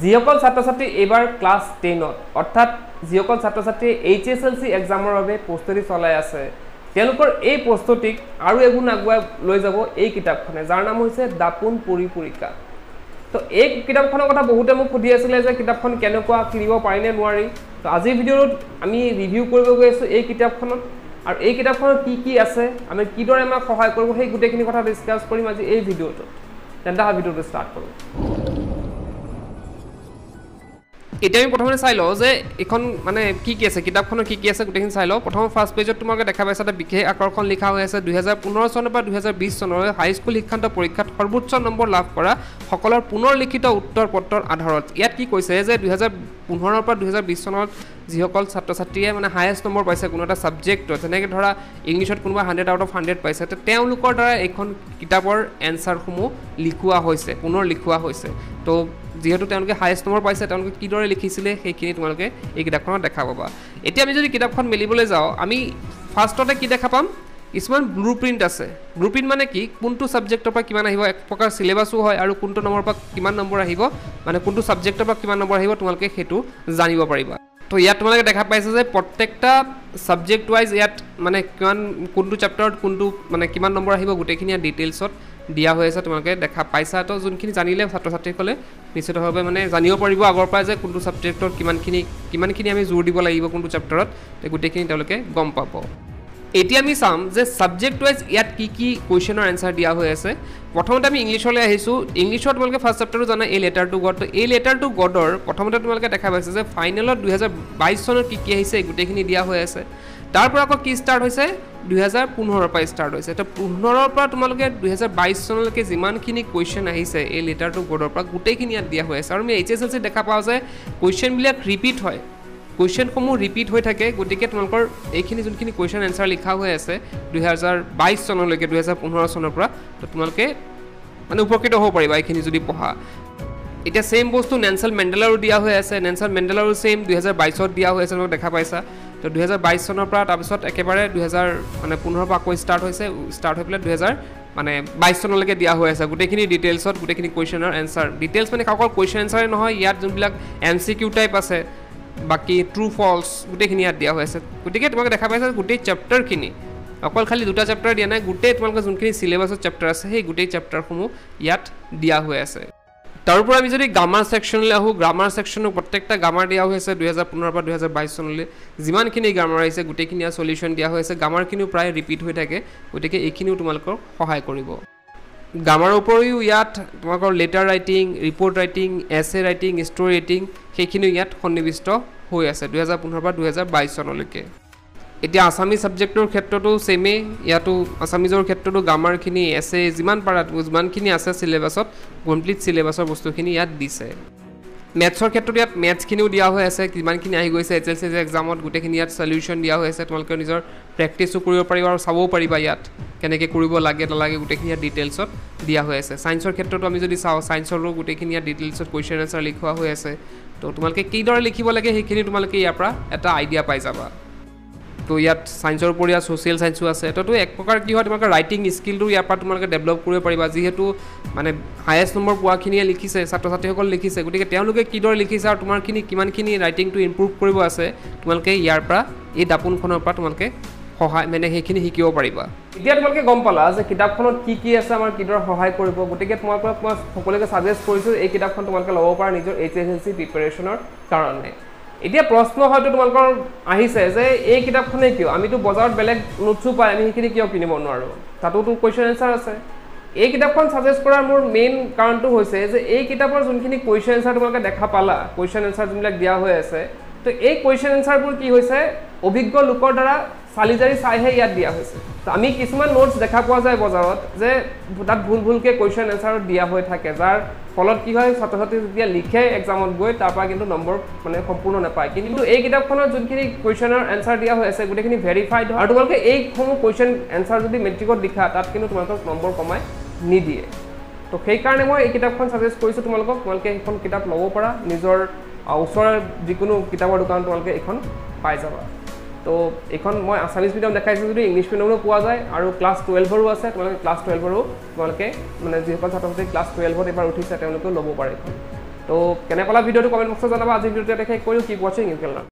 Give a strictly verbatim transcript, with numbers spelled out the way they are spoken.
जिसकल छात्र छात्री एबार class ten अर्थात जिसकल छात्र छात्री एच एस एल सी एग्जामर भावे प्रस्तुति चलाई आछे ये प्रस्तुतिक और एगुण आगुआ लै जाब ये किताबखने जार नाम होइछे दापोन परिपुरिका। तो ये किताबखনৰ कथा बहुते मोक सुधि आछिले जे किताबखन केनेकुवा किनिब पारिने नोवारि। तो आजिर भिडिअ'त आमि रिभिउ কৰিব গৈ আছো এই কিতাপখনত আৰু এই কিতাপখনত কি কি আছে আমি কিদৰে আমাক সহায় কৰিব সেই গোটেইখিনি কথা ডিসকাস কৰিম আজি এই ভিডিঅ'টো। তেন্তে আমি ভিডিঅ'টো স্টার্ট কৰো। এটা আমি প্ৰথমে চাই লও যে এখন মানে কি কি আছে কিতাপখনৰ কি কি আছে গোটেইখিনি চাই লও। প্ৰথম ফার্ষ্ট পেজত তোমাক দেখা পাইছা এটা বিশেষ আকৰ্ষণ লিখা হৈ আছে দুই হাজাৰ পোন্ধৰ চনৰ পৰা দুই হাজাৰ বিশ চনৰ হাইস্কুল শিক্ষান্ত পৰীক্ষাত সৰ্বোচ্চ নম্বৰ লাভ কৰা সকলৰ পুনৰ লিখিত উত্তৰ পত্ৰৰ আধাৰত ইয়াত কি কৈছে যে দুই হাজাৰ পোন্ধৰ পৰা দুই হাজাৰ বিশ চনত जिसकल छात्र छात्री मैं हाएस्ट नम्बर पासी क्या सबजेक्ट जैसे धरा इंग्लिश क्या हंड्रेड आउट अफ हंड्रेड पासी द्वारा एक किताबर एन्सारसमूह लिखा पुनः लिखा तो जीतने हाएस्ट नम्बर पासी किदरे लिखिले तुम्हें यह किताब देखा पा। इतना आम जो किताब मिले जाओ आम फार्ष्टते कि देखा पाम किसान ब्लू प्रिंट आसे। ब्लू प्रिंट माने कि कोनटो सब्जेक्टर पर किमान आहिबो एक प्रकार सिलेबासो है और कोनटो नम्बर पर किमान नम्बर आहिबो माने कोनटो सब्जेक्टर पर किमान नम्बर आहिबो तुमलके हेतु जानिबो पारिबा। तो यात तुमलके देखा पाइसा जे प्रत्येकटा सब्जेक्ट वाइज यात माने किमान कोनटो चैप्टरत कोनटो माने किमान नम्बर आहिबो गुटेखिनि डिटेल्सत दिया होइसा तुमलके देखा पाइसा। तो जोनखिनि जानिले छात्र छात्रीकले निश्चित भावे माने जानिबो पारिबो आगर परा जे कोनटो सब्जेक्टत किमानखिनि किमानखिनि आमी जोर दिबो लागिबो कोनटो चैप्टरत ते गुटेखिनि तुमलके गम पाबो। एति आमी साम जे सब्जेक्ट वाइज यात कि कि क्वेश्चनर आन्सार दिया हुए आछे। प्रथमते आमी इंग्लिशले आहिसु इंग्लिशत तुमलके फार्स्ट चैप्टरটো जाना ए लेटर टू गॉड। तो ए लेटर टू गॉडर प्रथमते तुमलके देखा पाइछे जे फाइनल দুই হাজাৰ বাইশ सनर कि कि आहिसे गुटेखिनि दिया हुए आछे। तार पर आक कि स्टार्ट होइसे দুই হাজাৰ পোন্ধৰ पर स्टार्ट होइसे। तो পোন্ধৰ पर तुमलके দুই হাজাৰ বাইশ सनलके जिमानखिनि क्वेश्चन आहिसे ए लेटर टू गॉडर पर गुटेखिनि यात दिया हुए आछे। आरो मि एचएसएलसी देखा पाओ जे क्वेश्चन बिलाक रिपीट हय क्वेश्चन समूह रिपीट हो थे गति के तुमको ये जोखिन क्वेश्चन एन्सार लिखा हुए आसे দুই হাজাৰ বাইশ सनल দুই হাজাৰ পোন্ধৰ सनर पर तो तुमलोके मैं उपकृत हो पारा ये जो पढ़ा। इतना सेम बस्तु नेल्सन मेंडेलारो दिया हुए आसे। नेल्सन मेंडेलारो सेम দুই হাজাৰ বাইশ दिया हुए तुमको देखा पासा। तो দুই হাজাৰ বাইশ सनर पर तक एक बारे দুই হাজাৰ मैं পোন্ধৰ पर आको स्टार्ट स्टार्ट हो पे দুই হাজাৰ माने বাইশ सनलैसे दिया हुए आसे गोटेखिनि डिटेल्स गोटेखिनि क्वेश्चनर एन्सार। डिटेल्स मैंने काको क्वेश्चन एन्सारे नहय इयात जोनबिलाक एम सी किउ टाइप आसे बाकी ट्रू फल्स गोटेखिनि यात दिया हुए गति के तुमको देखा पाइसा गोटे चैप्टरखिनि अकल खाली दुटा चैप्टर दिया ना गोटे तुमको जोनखिनि सिलेबासर चैप्टर आसे गोटे चैप्टरसमूह यात दिया हुए आसे। तारपर आमि जदि ग्रामार सेक्शनले आहु ग्रामार सेक्शन प्रत्येकटा ग्रामार दिया हुए आसे দুই হাজাৰ পোন্ধৰ पर দুই হাজাৰ বাইশ सनले जिमानखिनि ग्रामार आइसे गोटेखिनि यात सल्यूशन दिया हुए आसे। ग्रामारखिनिओ प्राय रिपीट हो थाके गति के एखिनिओ तुमलोक सहाय करिब। ग्रामार उपरिओ यात तुमको letter writing report writing essay writing story writing সেইখিনি ইয়াত সন্নিবিষ্ট হৈ আছে দুই হাজাৰ পোন্ধৰ পৰা দুই হাজাৰ বাইশ চনলৈকে। এতিয়া আসামি সাবজেক্টৰ ক্ষেত্ৰটো সেমে ইয়াতো আসামিজৰ ক্ষেত্ৰটো গ্ৰামাৰখিনি এছে যিমান পাৰা যিমানখিনি আছে সিলেবাসত কমপ্লিট সিলেবাসৰ বস্তুখিনি ইয়াত দিছে। মেথছৰ ক্ষেত্ৰত ইয়াত মেথছখিনিও দিয়া হৈ আছে যিমানখিনি আহি গৈছে এইচএলসি এক্সামত গোটেইখিনি ইয়াত সলিউশন দিয়া হৈ আছে। তোমালোকে নিজৰ প্ৰেক্টিছো কৰিব পাৰিবা আৰু চাবও পাৰিবা ইয়াত কেনেকৈ কৰিব লাগে নালাগে গোটেইখিনি ইয়াত ডিটেইলছত দিয়া হৈ আছে। সায়েন্সৰ ক্ষেত্ৰটো আমি যদি চাওঁ সায়েন্সৰো গোটেইখিনি ইয়াত ডিটেইলছত কুৱেশ্যন এনসাৰ লিখোৱা হৈ আছে। तो तुम्हें किदरे लिखिब लगे सीखी तुम्हें इतना आइडिया पाई जाबा। तो इतना साइंसर ऊपर सोशियल साइंसो आसे। तो एक प्रकार कि है तुम्हें राइटिंग स्किल तो इतना तुम्हें डेवलप कर पारा जीतु मैं हाएस्ट नम्बर पाखिए लिखिसे छात्र छात्री लिखिसे गति के किदरे लिखिसे और तुम्हारे कि राइटिंग तो इम्प्रूव आसे तुम्हें यार दापोन तुम्हें सहाय मैंने सीखी शिक्षा पारा। इतना तुम्हें गम पाला किताबखन कि कि आसे आम किदरे सहाय गति के तुम सकोके सजेस्ट कर किताबखन तुम्हें लो पा निजर एच एस एल सी प्रिपेरेशनर कारण। इतना प्रश्न हूँ तुम्हारे किताबखने क्यों आम तो बजार बेलेग नोट्सो पाए क्यों किनिब नो तातो तो क्वेश्चन एन्सार आसे। ये किताबखन सजेस्ट कर मोर मेन कारण किताबर जोनखिनि क्वेश्चन एन्सार तुम्हें देखा पाला क्वेश्चन एन्सार जोनबिलाक दिया हुए आसे। तो ये क्वेश्चन एन्सारबोर कि होइसे अभिज्ञ लोकर द्वारा चाली जारी चाहे इतना दिया। तो आम किसान नोट्स देखा पा जाए बजार तक भूल भूलक क्वेश्चन एन्सार दिया थे जार फल कि है छात्र छात्री लिखे एग्जाम गई तार कि नम्बर मैं सम्पूर्ण नपाय कि एक किताबखन जोनखिनि क्वेश्चनर एन्सार दिया गोटेखिनि भेरिफाइड और तुमको यह क्वेश्चन एन्सार जो मेट्रिक लिखा तक कि तुम्हारे नम्बर कमाय निदिए। तो कारण मैं एक किताबखन सजेस्ट कर तुमको तुम्हें ये किताब लो पा निजर ऊर जिको किताबर दुकान तुम्हें ये पाई जाबा। तो एखन मैं आसामीज मीडियम देखा जो इंग्लिश मीडियमो पा जाए और क्लास ट्वेल्वरो आसे। तुम्हें क्लास ट्वेल्वरो तुम्हें मैं जिस छात्र छात्री क्लास ट्वेल्वत एबार उठिसे लोब पारे। तो केनेपला भिडियो कमेंट बक्सत जानाबा आज भिडियो देखै कोइयो keep watching you can learn.